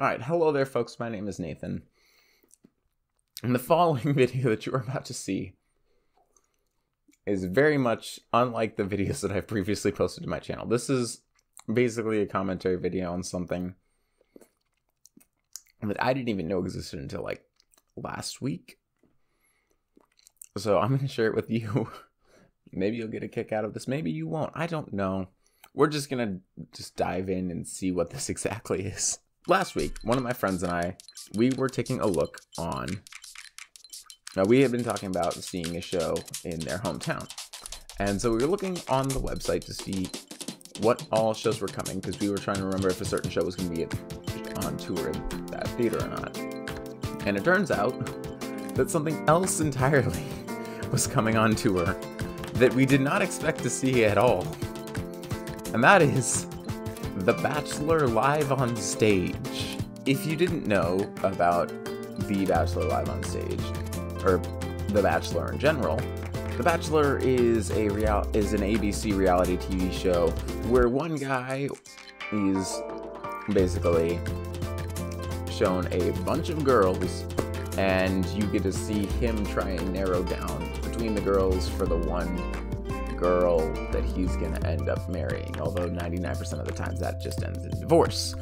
All right, hello there, folks. My name is Nathan. And the following video that you are about to see is very much unlike the videos that I've previously posted to my channel. This is basically a commentary video on something that I didn't even know existed until like last week. So I'm going to share it with you. Maybe you'll get a kick out of this. Maybe you won't. I don't know. We're just going to just dive in and see what this exactly is. Last week, one of my friends and I, we were taking a look on... Now, we had been talking about seeing a show in their hometown. And so we were looking on the website to see what all shows were coming, because we were trying to remember if a certain show was going to be on tour at that theater or not. And it turns out that something else entirely was coming on tour that we did not expect to see at all. And that is... The Bachelor Live on Stage. If you didn't know about The Bachelor Live on Stage, or The Bachelor in general, The Bachelor is an ABC reality TV show where one guy is basically shown a bunch of girls, and you get to see him try and narrow down between the girls for the one girl that he's gonna end up marrying, although 99% of the times that just ends in divorce.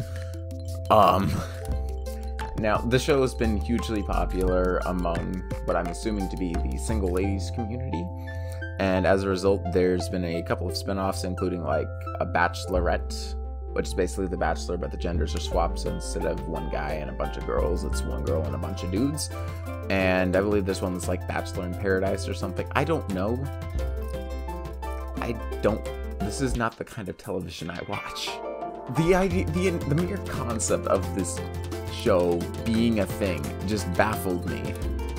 Now, the show has been hugely popular among what I'm assuming to be the single ladies community, and as a result there's been a couple of spin-offs, including like a Bachelorette, which is basically The Bachelor but the genders are swapped, so instead of one guy and a bunch of girls, it's one girl and a bunch of dudes. And I believe there's one that's like Bachelor in Paradise or something. I don't know. This is not the kind of television I watch. The mere concept of this show being a thing just baffled me.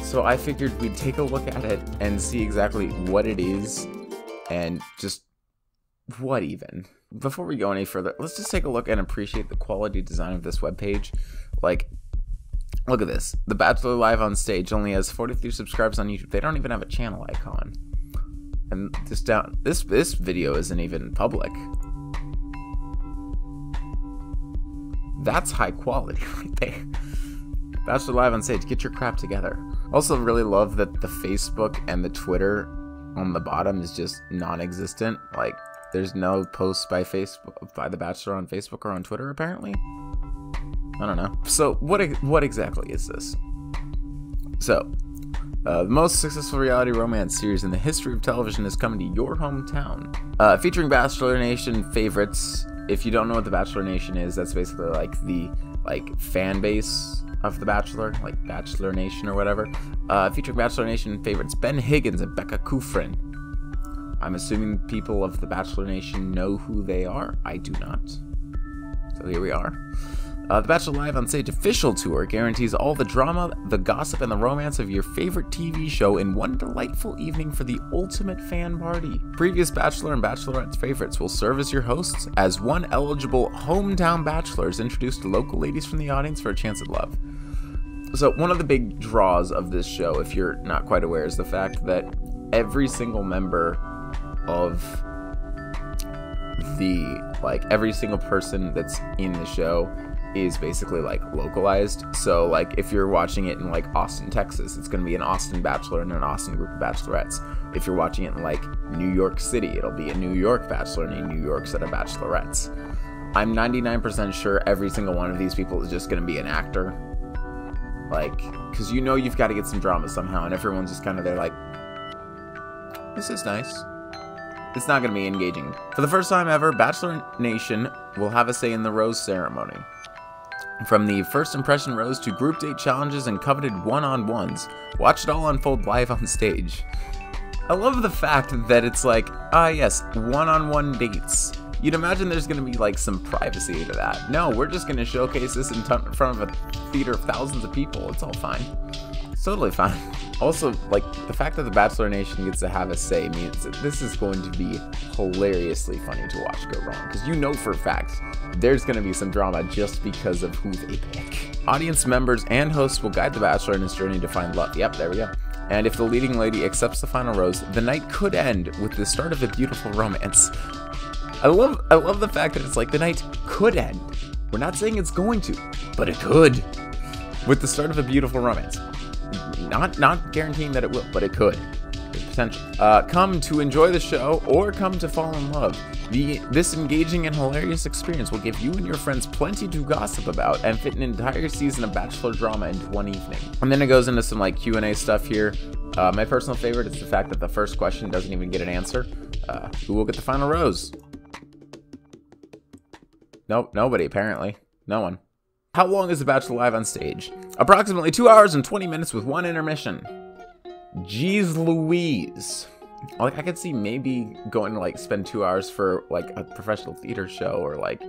So I figured we'd take a look at it and see exactly what it is and just what even. Before we go any further, let's just take a look and appreciate the quality design of this webpage. Like, look at this. The Bachelor Live on Stage only has 43 subscribers on YouTube. They don't even have a channel icon. And just down, this video isn't even public. That's high quality right there. Bachelor Live on Stage, get your crap together. Also really love that the Facebook and the Twitter on the bottom is just non-existent. Like, there's no posts by Facebook, by The Bachelor on Facebook or on Twitter apparently. I don't know. So what exactly is this? So. The most successful reality romance series in the history of television is coming to your hometown. Featuring Bachelor Nation favorites. If you don't know what the Bachelor Nation is, that's basically like the fan base of The Bachelor, like Bachelor Nation or whatever. Featuring Bachelor Nation favorites Ben Higgins and Becca Kufrin. I'm assuming people of the Bachelor Nation know who they are. I do not. So here we are. The Bachelor Live on Stage official tour guarantees all the drama, the gossip, and the romance of your favorite TV show in one delightful evening for the ultimate fan party. Previous Bachelor and Bachelorette favorites will serve as your hosts, as one eligible hometown bachelor is introduced to local ladies from the audience for a chance at love. So one of the big draws of this show, if you're not quite aware, is the fact that every single member of the, every single person that's in the show is basically like localized. So like if you're watching it in like Austin, Texas, it's going to be an Austin bachelor and an Austin group of bachelorettes. If you're watching it in like New York City, it'll be a New York bachelor and a New York set of bachelorettes. I'm 99% sure every single one of these people is just going to be an actor. Like, because you know you've got to get some drama somehow, and everyone's just kind of there like, this is nice. It's not going to be engaging. For the first time ever, Bachelor Nation will have a say in the rose ceremony. From the first impression rose to group date challenges and coveted one-on-ones, watch it all unfold live on stage. I love the fact that it's like, ah yes, one-on-one dates. You'd imagine there's going to be like some privacy to that. No, we're just going to showcase this in front of a theater of thousands of people. It's all fine. It's totally fine. Also, like, the fact that the Bachelor Nation gets to have a say means that this is going to be hilariously funny to watch go wrong, because you know for a fact there's going to be some drama just because of who they pick. Audience members and hosts will guide the Bachelor in his journey to find love. Yep, there we go. And if the leading lady accepts the final rose, the night could end with the start of a beautiful romance. I love the fact that it's like the night could end. We're not saying it's going to. but it could. With the start of a beautiful romance. Not guaranteeing that it will, but it could. There's potential. Come to enjoy the show or come to fall in love. This engaging and hilarious experience will give you and your friends plenty to gossip about and fit an entire season of Bachelor drama into one evening. And then it goes into some like Q&A stuff here. My personal favorite is the fact that the first question doesn't even get an answer. Who will get the final rose? Nope, nobody apparently. No one. How long is The Bachelor live on stage? Approximately 2 hours and 20 minutes with one intermission. Jeez Louise. Like, I could see maybe going to, like, spend 2 hours for, like, a professional theater show or, like,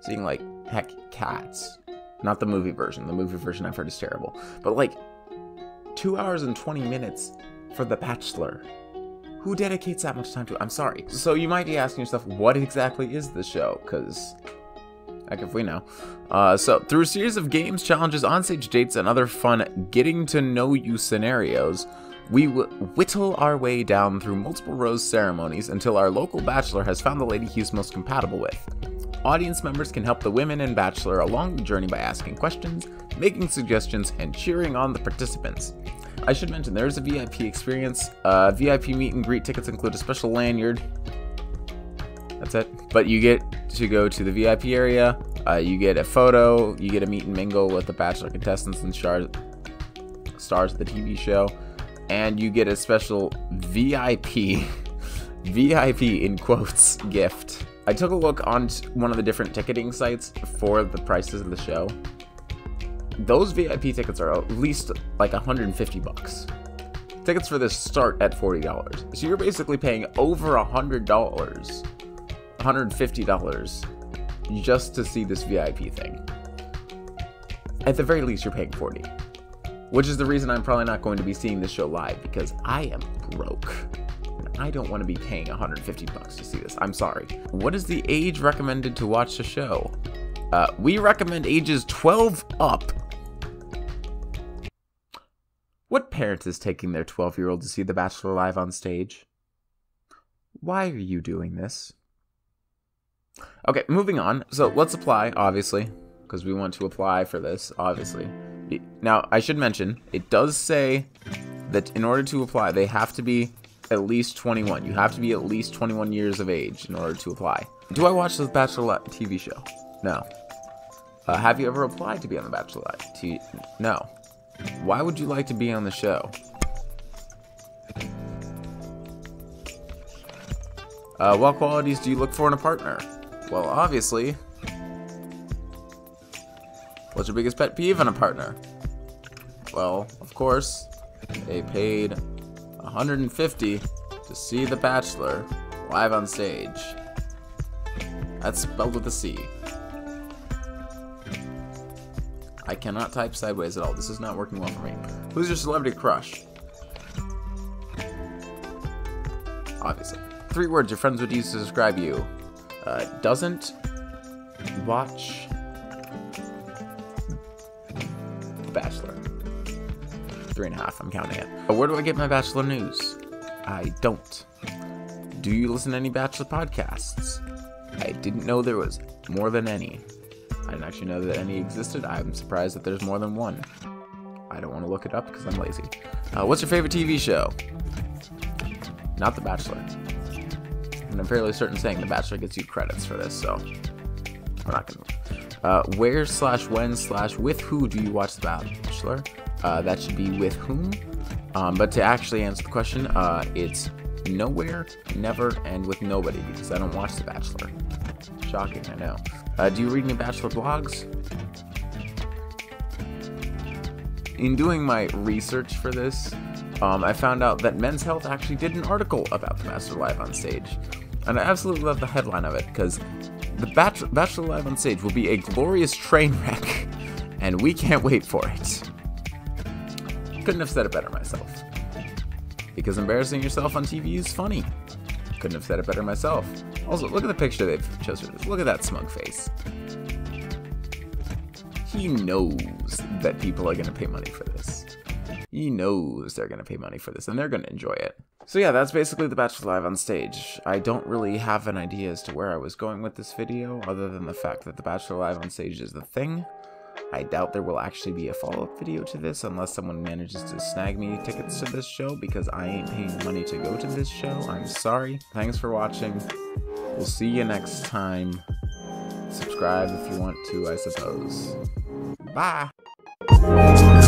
seeing, like, heck, Cats. Not the movie version. The movie version I've heard is terrible. But, like, 2 hours and 20 minutes for The Bachelor. Who dedicates that much time to it? I'm sorry. So you might be asking yourself, what exactly is the show? Because... heck if we know. So, through a series of games, challenges, onstage dates, and other fun getting-to-know-you scenarios, we whittle our way down through multiple rose ceremonies until our local bachelor has found the lady he's most compatible with. Audience members can help the women and bachelor along the journey by asking questions, making suggestions, and cheering on the participants. I should mention there is a VIP experience. VIP meet and greet tickets include a special lanyard. That's it. But you get to go to the VIP area, you get a photo, you get a meet and mingle with the bachelor contestants and stars of the TV show, and you get a special VIP in quotes, gift. I took a look on one of the different ticketing sites for the prices of the show. Those VIP tickets are at least like $150. Tickets for this start at $40. So you're basically paying over $100, $150 just to see this VIP thing. At the very least, you're paying $40. Which is the reason I'm probably not going to be seeing this show live, because I am broke. And I don't want to be paying $150 to see this. I'm sorry. What is the age recommended to watch the show? We recommend ages 12 up. What parent is taking their 12-year-old to see The Bachelor live on stage? Why are you doing this? Okay, moving on. So let's apply, obviously, because we want to apply for this, obviously. Now, I should mention, it does say that in order to apply, they have to be at least 21. You have to be at least 21 years of age in order to apply. Do I watch The Bachelorette TV show? No. Have you ever applied to be on The Bachelorette TV? No. Why would you like to be on the show? What qualities do you look for in a partner? Well, obviously... what's your biggest pet peeve on a partner? Well, of course, they paid $150 to see The Bachelor live on stage. That's spelled with a C. I cannot type sideways at all. This is not working well for me. Who's your celebrity crush? Obviously. 3 words your friends would use to describe you. Doesn't watch... Bachelor. 3.5. I'm counting it. Where do I get my Bachelor news? I don't. Do you listen to any Bachelor podcasts? I didn't know there was more than any. I didn't actually know that any existed. I'm surprised that there's more than one. I don't want to look it up because I'm lazy. What's your favorite TV show? Not The Bachelor. And I'm fairly certain saying The Bachelor gets you credits for this, so we're not going to. Where/when/with who do you watch The Bachelor? That should be with whom. But to actually answer the question, it's nowhere, never, and with nobody, because I don't watch The Bachelor. Shocking, I know. Do you read any Bachelor blogs? In doing my research for this, I found out that Men's Health actually did an article about The Bachelor live on stage. And I absolutely love the headline of it, because... The Bachelor live on stage will be a glorious train wreck, and we can't wait for it. Couldn't have said it better myself. Because embarrassing yourself on TV is funny. Couldn't have said it better myself. Also, look at the picture they've chosen. Look at that smug face. He knows that people are going to pay money for this. He knows they're going to pay money for this, and they're going to enjoy it. So yeah, that's basically The Bachelor live on stage. I don't really have an idea as to where I was going with this video, other than the fact that The Bachelor live on stage is the thing. I doubt there will actually be a follow-up video to this unless someone manages to snag me tickets to this show, because I ain't paying money to go to this show. I'm sorry. Thanks for watching. We'll see you next time. Subscribe if you want to, I suppose. Bye!